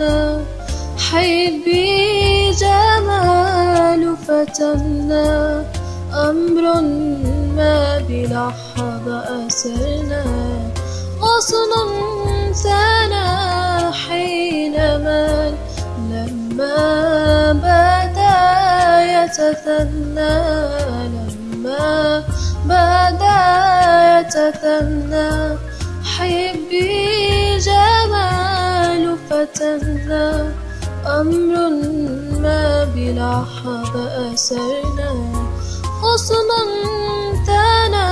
فتنا حبي جمال فتنا أمر ما بلحظة أسرنا غصن ثنا حينما لما بدا يتثنى لما بدا يتثنى حبي جمال فتنا أمر ما بلحظة أسرنا غصنا ثنا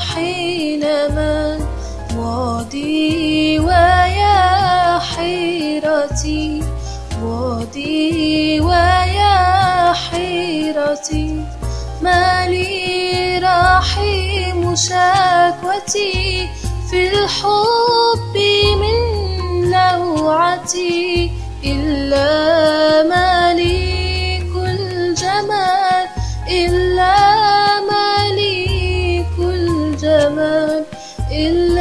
حينما وادي ويا حيرتي وادي ويا حيرتي ما لي رحيم شكوتي في الحب من لوعتي إلا مليك الجمال إلا مليك الجمال إلا